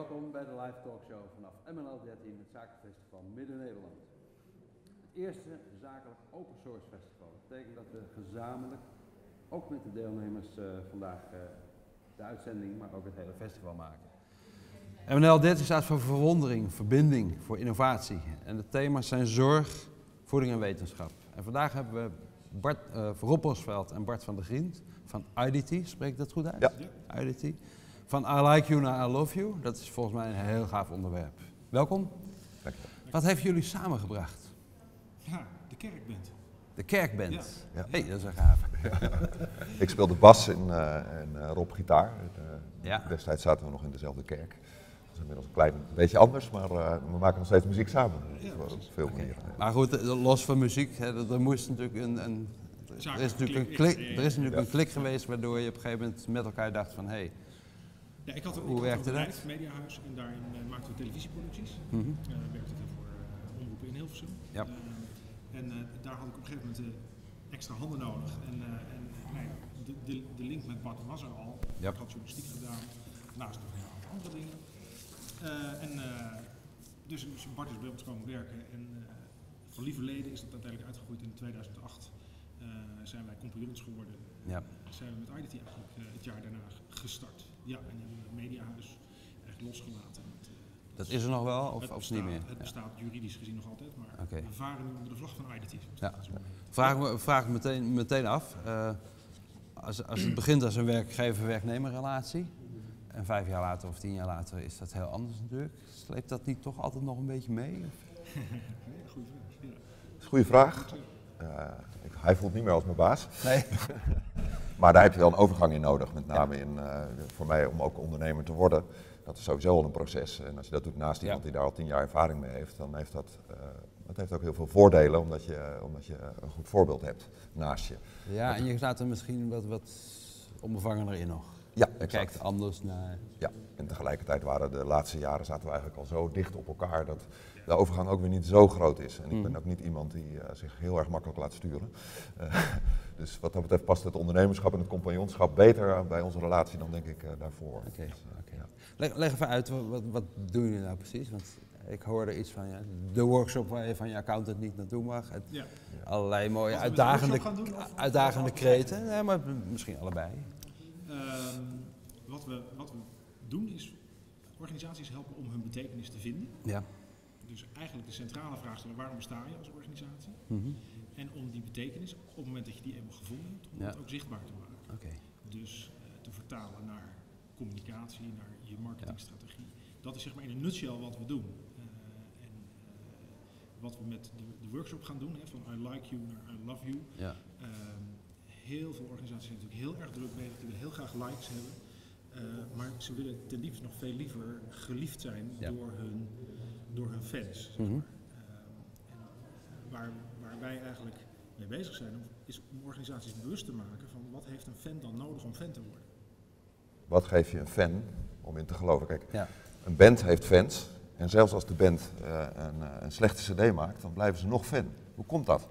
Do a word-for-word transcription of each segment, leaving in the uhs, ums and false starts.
Welkom bij de live talkshow vanaf M N L dertien, het zakenfestival Midden-Nederland. Het eerste zakelijk open source festival. Dat betekent dat we gezamenlijk, ook met de deelnemers, uh, vandaag uh, de uitzending, maar ook het hele festival maken. M N L dertien staat voor verwondering, verbinding, voor innovatie. En de thema's zijn zorg, voeding en wetenschap. En vandaag hebben we Bart, uh, Rob Bosveld en Bart van der Griendt van I D T. Spreek ik dat goed uit? Ja. I D T. Van I like you naar I love you. Dat is volgens mij een heel gaaf onderwerp. Welkom. Dank je. Wat heeft jullie samengebracht? Ja, de kerkband. De kerkband. Ja. Ja. Hey, dat is een gaaf. Ja. Ik speelde bas en, uh, en uh, Rob gitaar. Uh, ja. Destijds zaten we nog in dezelfde kerk. Dat is inmiddels een klein beetje anders, maar uh, we maken nog steeds muziek samen. Dus ja, dat is veel okay. meer. Ja. Maar goed, los van muziek, hè, er moest natuurlijk een... een er is natuurlijk een klik, er is natuurlijk ja. een klik geweest waardoor je op een gegeven moment met elkaar dacht van... Hey, Ja, ik had een, Hoe ik had een bedrijf, het mediahuis, en daarin uh, maakten we televisieproducties. Mm-hmm. uh, werkte ik voor uh, omroepen in Hilversum. Ja. Uh, en uh, daar had ik op een gegeven moment uh, extra handen nodig. En, uh, en nee, de, de, de link met Bart was er al. Ja. Ik had journalistiek gedaan, naast nog een aantal andere dingen. Uh, en, uh, dus, dus Bart is bij ons komen werken. En uh, van lieverleden is dat uiteindelijk uitgegroeid. In tweeduizend acht uh, zijn wij compagnons geworden. Ja. Zijn we met I D T eigenlijk uh, het jaar daarna gestart. Ja, en hebben we het mediahuis echt losgelaten. Met, uh, dat is er nog wel of, bestaat, of niet meer? Het bestaat ja. juridisch gezien nog altijd, maar okay. we varen nu onder de vlag van I D T. Ja. Vraag me, vraag me meteen, meteen af, uh, als, als het begint als een werkgever-werknemerrelatie, en vijf jaar later of tien jaar later is dat heel anders natuurlijk. Sleept dat niet toch altijd nog een beetje mee? Nee, goede vraag. Ja. Goeie vraag. Uh, ik, hij voelt niet meer als mijn baas. Nee. Maar daar heb je wel een overgang in nodig, met name in, uh, voor mij om ook ondernemer te worden. Dat is sowieso al een proces. En als je dat doet naast iemand ja. die daar al tien jaar ervaring mee heeft, dan heeft dat, uh, dat heeft ook heel veel voordelen, omdat je, omdat je een goed voorbeeld hebt naast je. Ja, dat en je staat er misschien wat, wat onbevangener in nog. Ja, je kijkt anders naar... Ja, en tegelijkertijd waren de laatste jaren zaten we eigenlijk al zo dicht op elkaar dat de overgang ook weer niet zo groot is. En ik mm. ben ook niet iemand die uh, zich heel erg makkelijk laat sturen. Uh, dus wat dat betreft past het ondernemerschap en het compagnonschap beter bij onze relatie dan denk ik uh, daarvoor. Oké, okay, dus, uh, okay. ja. leg, leg even uit, wat, wat doen jullie nou precies? Want ik hoorde iets van ja, de workshop waar je van je accountant niet naartoe mag. Het, ja. Allerlei mooie uitdagende, doen, of uitdagende of kreten, ja, maar misschien allebei. Um, wat, we, wat we doen is organisaties helpen om hun betekenis te vinden. Ja. Dus eigenlijk de centrale vraag stellen, waarom besta je als organisatie? Mm-hmm. En om die betekenis, op het moment dat je die eenmaal gevonden hebt, om ja. dat ook zichtbaar te maken. Okay. Dus uh, te vertalen naar communicatie, naar je marketingstrategie. Ja. Dat is zeg maar in een nutshell wat we doen. Uh, en uh, wat we met de, de workshop gaan doen, hè, van I like you naar I love you. Ja. Um, Heel veel organisaties zijn natuurlijk heel erg druk bezig, die willen heel graag likes hebben. Uh, maar ze willen ten liefste nog veel liever geliefd zijn ja. door, hun, door hun fans. Zeg maar. Mm-hmm. uh, en waar, waar wij eigenlijk mee bezig zijn, is om organisaties bewust te maken van wat heeft een fan dan nodig om fan te worden. Wat geef je een fan om in te geloven? Kijk, ja. een band heeft fans en zelfs als de band uh, een, een slechte cd maakt, dan blijven ze nog fan. Hoe komt dat?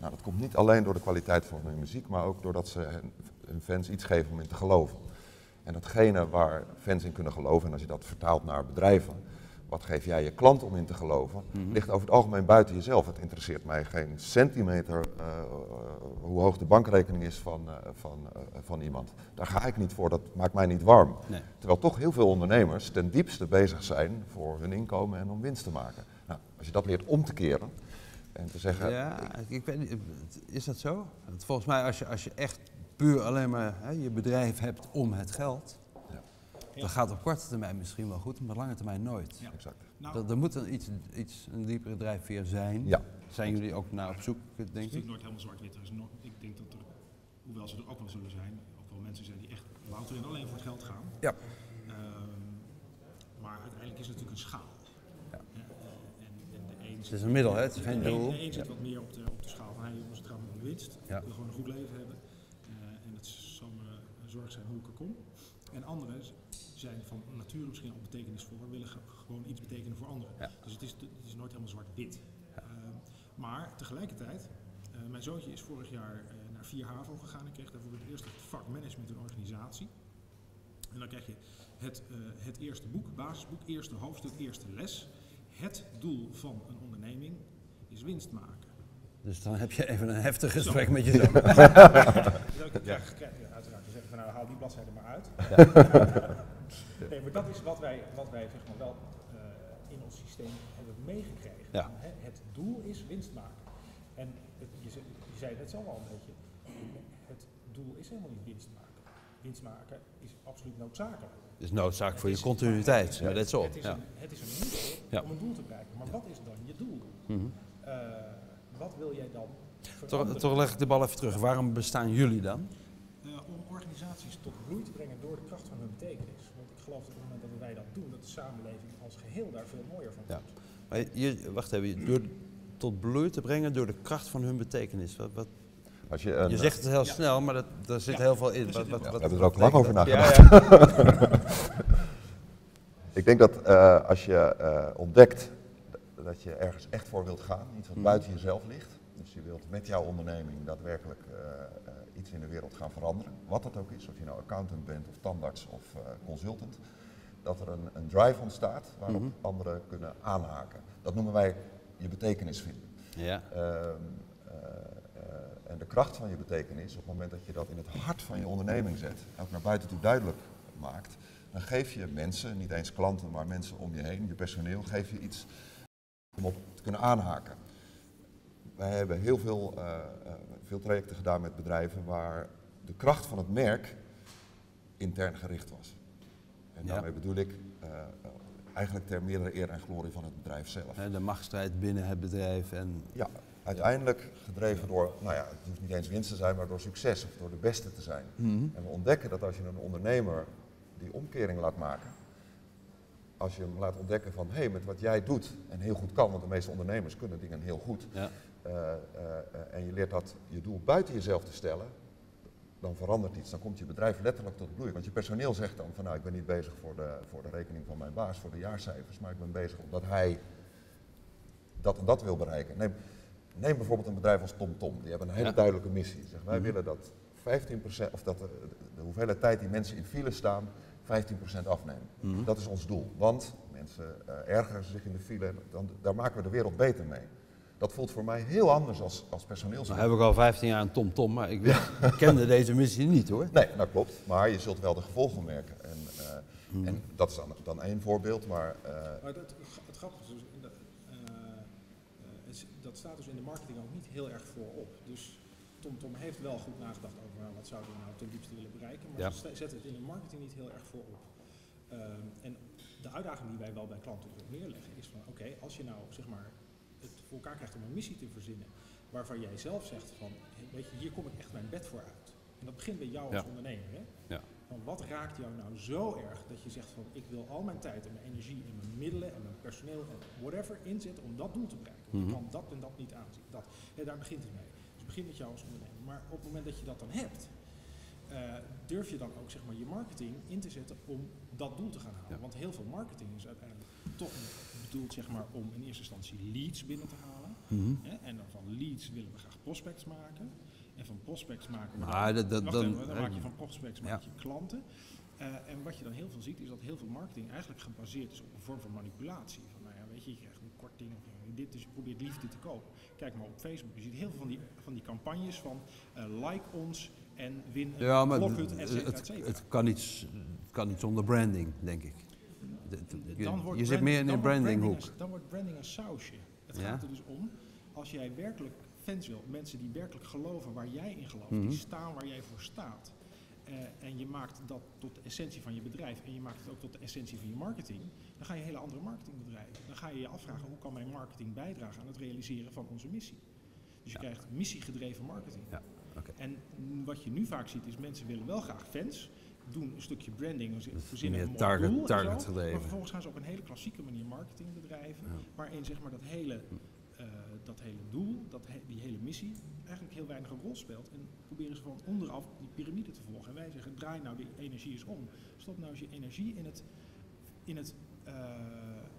Nou, dat komt niet alleen door de kwaliteit van hun muziek, maar ook doordat ze hun fans iets geven om in te geloven. En datgene waar fans in kunnen geloven, en als je dat vertaalt naar bedrijven, wat geef jij je klant om in te geloven, mm-hmm. ligt over het algemeen buiten jezelf. Het interesseert mij geen centimeter uh, hoe hoog de bankrekening is van, uh, van, uh, van iemand. Daar ga ik niet voor, dat maakt mij niet warm. Nee. Terwijl toch heel veel ondernemers ten diepste bezig zijn voor hun inkomen en om winst te maken. Nou, als je dat leert om te keren... En te zeggen, ja, ik weet niet, is dat zo? Volgens mij als je, als je echt puur alleen maar hè, je bedrijf hebt om het geld, ja. dan gaat op korte termijn misschien wel goed, maar lange termijn nooit. Ja. Exact. Nou, dat, er moet een, iets, iets, een diepere drijfveer zijn. Ja. Zijn jullie ook naar op zoek, denk ik? Het is natuurlijk nooit helemaal zwart-wit. Ik denk dat er, hoewel ze er ook wel zullen zijn, ook wel mensen zijn die echt louter en alleen voor het geld gaan. Ja. Um, maar uiteindelijk is het natuurlijk een schaal. Het is een middel, hè? Het is geen doel. De een zit wat meer op de, op de schaal van, hey jongens, het gaat om de winst. Ja. Ik wil gewoon een goed leven hebben. Uh, en dat zal me zorg zijn hoe ik er kom. En anderen zijn van nature misschien al betekenisvol, maar willen gewoon iets betekenen voor anderen. Ja. Dus het is, het is nooit helemaal zwart-wit. Ja. Uh, maar tegelijkertijd, uh, mijn zoontje is vorig jaar uh, naar vier HAVO gegaan en kreeg daarvoor het eerste vak management en organisatie. Uh, En dan krijg je het, uh, het eerste boek, basisboek, eerste hoofdstuk, eerste les. Het doel van een onderneming is winst maken. Dus dan heb je even een heftig gesprek Zo. met jezelf. Ja. Dus ook, ja, uiteraard te zeggen van nou haal die bladzijde maar uit. Ja. Nee, maar dat is wat wij, wat wij zeg maar wel uh, in ons systeem hebben meegekregen. Ja. Het doel is winst maken. En het, je, zei, je zei net zo al een beetje, het doel is helemaal niet winst maken. Winst maken is absoluut noodzakelijk. Het is noodzaak voor je continuïteit, ja, dat is zo. Het is een middel ja. om een doel te bereiken, maar ja. wat is dan je doel? Mm-hmm. uh, wat wil jij dan veranderen? Toch leg ik de bal even terug, waarom bestaan jullie dan? Uh, om organisaties tot bloei te brengen door de kracht van hun betekenis. Want ik geloof dat op het moment dat wij dat doen, dat de samenleving als geheel daar veel mooier van wordt. Ja. Maar je, wacht even, door, tot bloei te brengen door de kracht van hun betekenis. Wat, wat Als je, een, je zegt het heel ja. snel, maar dat, daar zit ja, heel veel in. We hebben er ook lang over nagedacht. Ja, ja. Ik denk dat uh, als je uh, ontdekt dat je ergens echt voor wilt gaan, iets wat hmm. buiten jezelf ligt. Dus je wilt met jouw onderneming daadwerkelijk uh, uh, iets in de wereld gaan veranderen. Wat dat ook is, of je nou accountant bent of tandarts of uh, consultant. Dat er een, een drive ontstaat waarop hmm. anderen kunnen aanhaken. Dat noemen wij je betekenis vinden. Ja. Uh, uh, En de kracht van je betekenis, op het moment dat je dat in het hart van je onderneming zet, ook naar buiten toe duidelijk maakt, dan geef je mensen, niet eens klanten, maar mensen om je heen, je personeel, geef je iets om op te kunnen aanhaken. Wij hebben heel veel, uh, uh, veel trajecten gedaan met bedrijven waar de kracht van het merk intern gericht was. En ja. daarmee bedoel ik uh, eigenlijk ter meerdere eer en glorie van het bedrijf zelf. De machtsstrijd binnen het bedrijf en... Ja. Uiteindelijk gedreven door, nou ja, het hoeft niet eens winst te zijn, maar door succes of door de beste te zijn. Mm-hmm. En we ontdekken dat als je een ondernemer die omkering laat maken, als je hem laat ontdekken van, hé, hey, met wat jij doet en heel goed kan, want de meeste ondernemers kunnen dingen heel goed, ja. uh, uh, en je leert dat je doel buiten jezelf te stellen, dan verandert iets. Dan komt je bedrijf letterlijk tot bloei. Want je personeel zegt dan van, nou, ik ben niet bezig voor de, voor de rekening van mijn baas, voor de jaarcijfers, maar ik ben bezig omdat hij dat en dat wil bereiken. Nee, Neem bijvoorbeeld een bedrijf als TomTom, die hebben een hele ja. duidelijke missie. Zeg, wij mm-hmm. willen dat vijftien procent, of dat de, de hoeveelheid tijd die mensen in file staan, vijftien procent afnemen. Mm-hmm. Dat is ons doel, want mensen uh, ergeren zich in de file en dan, daar maken we de wereld beter mee. Dat voelt voor mij heel anders als, als personeels. Nou heb ik al vijftien jaar een TomTom, maar ik wist, kende deze missie niet hoor. Nee, dat klopt, maar je zult wel de gevolgen merken. En, uh, mm-hmm. en dat is dan, dan één voorbeeld, maar... Uh, maar dat, het grappige is... Dat staat dus in de marketing ook niet heel erg voorop. Dus TomTom heeft wel goed nagedacht over nou, wat zouden we nou ten diepste willen bereiken, maar ja. ze zetten het in de marketing niet heel erg voorop. Um, en de uitdaging die wij wel bij klanten neerleggen is van oké, okay, als je nou zeg maar het voor elkaar krijgt om een missie te verzinnen, waarvan jij zelf zegt van weet je, hier kom ik echt mijn bed voor uit. En dat begint bij jou ja. als ondernemer. Hè? Ja. Van wat raakt jou nou zo erg dat je zegt van ik wil al mijn tijd en mijn energie en mijn middelen en mijn personeel en whatever inzetten om dat doel te bereiken. Mm-hmm. Je kan dat en dat niet aanzien. Dat. Ja, daar begint het mee. Dus begin met jou als ondernemer. Maar op het moment dat je dat dan hebt, uh, durf je dan ook zeg maar je marketing in te zetten om dat doel te gaan halen. Ja. Want heel veel marketing is uiteindelijk toch bedoeld zeg maar om in eerste instantie leads binnen te halen. Mm-hmm. Hè? En dan van leads willen we graag prospects maken. En van prospects maken we ah, dat, dat, dan, even, dan maak je van prospects maak je ja. klanten. Uh, en wat je dan heel veel ziet is dat heel veel marketing eigenlijk gebaseerd is op een vorm van manipulatie. Van nou ja, weet je, je krijgt een korting of dit, dus je probeert liefde te kopen. Kijk maar op Facebook, je ziet heel veel van die, van die campagnes van uh, like ons en win een ja, maar blokhut, et cetera, et cetera. Het kan niet, het kan niet zonder branding, denk ik. De, de, je dan je brand, zit meer in de brandinghoek. Dan, dan wordt branding een sausje. Het ja? gaat er dus om, als jij werkelijk... Wil. Mensen die werkelijk geloven waar jij in gelooft, mm-hmm. die staan waar jij voor staat. Uh, en je maakt dat tot de essentie van je bedrijf en je maakt het ook tot de essentie van je marketing, dan ga je hele andere marketing bedrijven. Dan ga je je afvragen, hoe kan mijn marketing bijdragen aan het realiseren van onze missie? Dus je ja. krijgt missiegedreven marketing. Ja. Okay. En wat je nu vaak ziet is, mensen willen wel graag fans, doen een stukje branding, verzinnen een target, doel target zo, maar vervolgens gaan ze op een hele klassieke manier marketing bedrijven, ja. waarin zeg maar dat hele... Uh, dat hele doel, dat he die hele missie, eigenlijk heel weinig een rol speelt. En proberen ze van onderaf die piramide te volgen. En wij zeggen, draai nou die energie eens om. Stop nou eens je energie in het, in het, uh,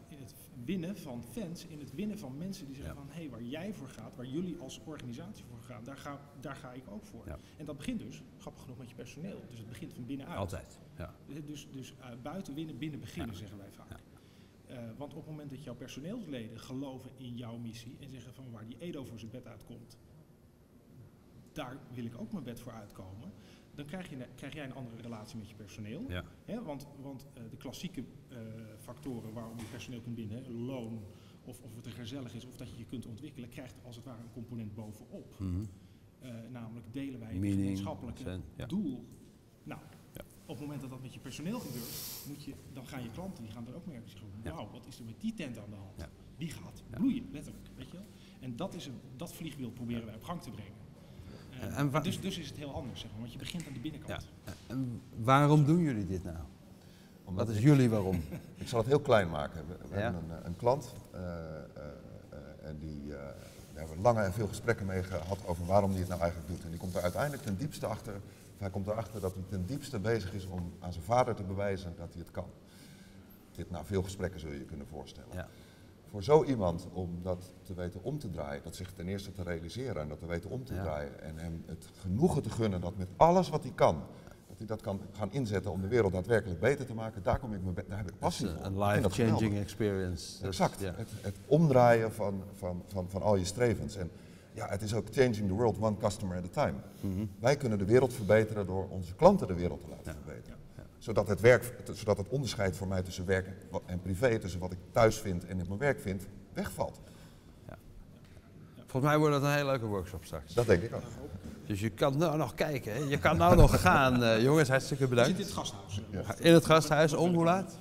in het winnen van fans, in het winnen van mensen die zeggen ja. van... hé, hey, waar jij voor gaat, waar jullie als organisatie voor gaan, daar ga, daar ga ik ook voor. Ja. En dat begint dus, grappig genoeg, met je personeel. Dus het begint van binnenuit. Altijd, ja. Dus, dus uh, buiten winnen, binnen beginnen, ja. zeggen wij vaak. Ja. Uh, want op het moment dat jouw personeelsleden geloven in jouw missie en zeggen van waar die Edo voor zijn bed uitkomt, daar wil ik ook mijn bed voor uitkomen, dan krijg, je, krijg jij een andere relatie met je personeel. Ja. Hè? Want, want uh, de klassieke uh, factoren waarom je personeel kunt binden, hè? loon of, of het er gezellig is of dat je je kunt ontwikkelen, krijgt als het ware een component bovenop. Mm-hmm. uh, namelijk delen wij een gemeenschappelijk ja. doel. Nou, ja. Op het moment dat dat met je personeel gebeurt, moet je, dan gaan je klanten, die gaan er ook merken. Zeggen, wauw, ja. wat is er met die tent aan de hand? Ja. Die gaat ja. bloeien, letterlijk. Weet je wel? En dat, is een, dat vliegwiel proberen wij op gang te brengen. Uh, en wa- dus, dus is het heel anders, zeg maar, want je begint aan de binnenkant. Ja. En waarom doen jullie dit nou? Omdat dat is jullie waarom. Ik zal het heel klein maken. We, we ja? hebben een, een klant uh, uh, uh, en die, uh, daar hebben we lange en veel gesprekken mee gehad over waarom die het nou eigenlijk doet. En die komt er uiteindelijk ten diepste achter. Hij komt erachter dat hij ten diepste bezig is om aan zijn vader te bewijzen dat hij het kan. Dit na veel gesprekken zul je je kunnen voorstellen. Ja. Voor zo iemand om dat te weten om te draaien, dat zich ten eerste te realiseren en dat te weten om te ja. draaien. En hem het genoegen te gunnen dat met alles wat hij kan, dat hij dat kan gaan inzetten om de wereld daadwerkelijk beter te maken. Daar, kom ik me be- daar heb ik passie voor. Een life-changing experience. Exact. Yeah. Het, het omdraaien van, van, van, van al je strevens. En ja, het is ook changing the world one customer at a time. Mm-hmm. Wij kunnen de wereld verbeteren door onze klanten de wereld te laten ja. verbeteren. Ja. Zodat, het werk, zodat het onderscheid voor mij tussen werk en privé, tussen wat ik thuis vind en in mijn werk vind, wegvalt. Ja. Volgens mij wordt dat een hele leuke workshop straks. Dat denk ik ook. Dus je kan nou nog kijken, hè? Je kan nou nog gaan. Uh, jongens, hartstikke bedankt. Je zit in het gasthuis. Ja. In het gasthuis, om hoe laat?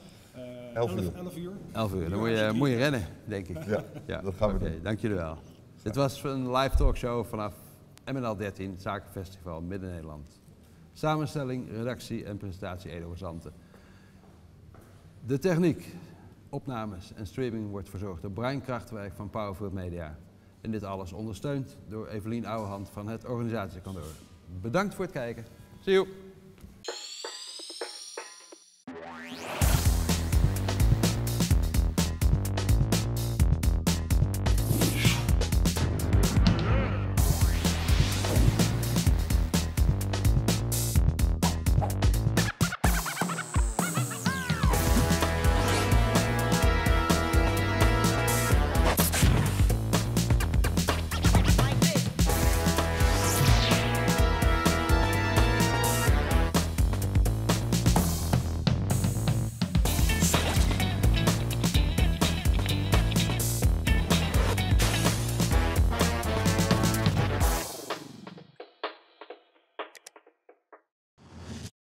elf uur. elf uur. elf uur, dan moet je, moet je rennen, denk ik. Ja, ja. dat gaan we okay, doen. Dank jullie wel. Dit was een live talkshow vanaf M N L dertien, Zakenfestival Midden-Nederland. Samenstelling, redactie en presentatie Edo van Santen. De techniek, opnames en streaming wordt verzorgd door Brian Kragtwijk van Powerfield Media. En dit alles ondersteund door Evelien Ouwehand van Het Organisatiekantoor. Bedankt voor het kijken. See you!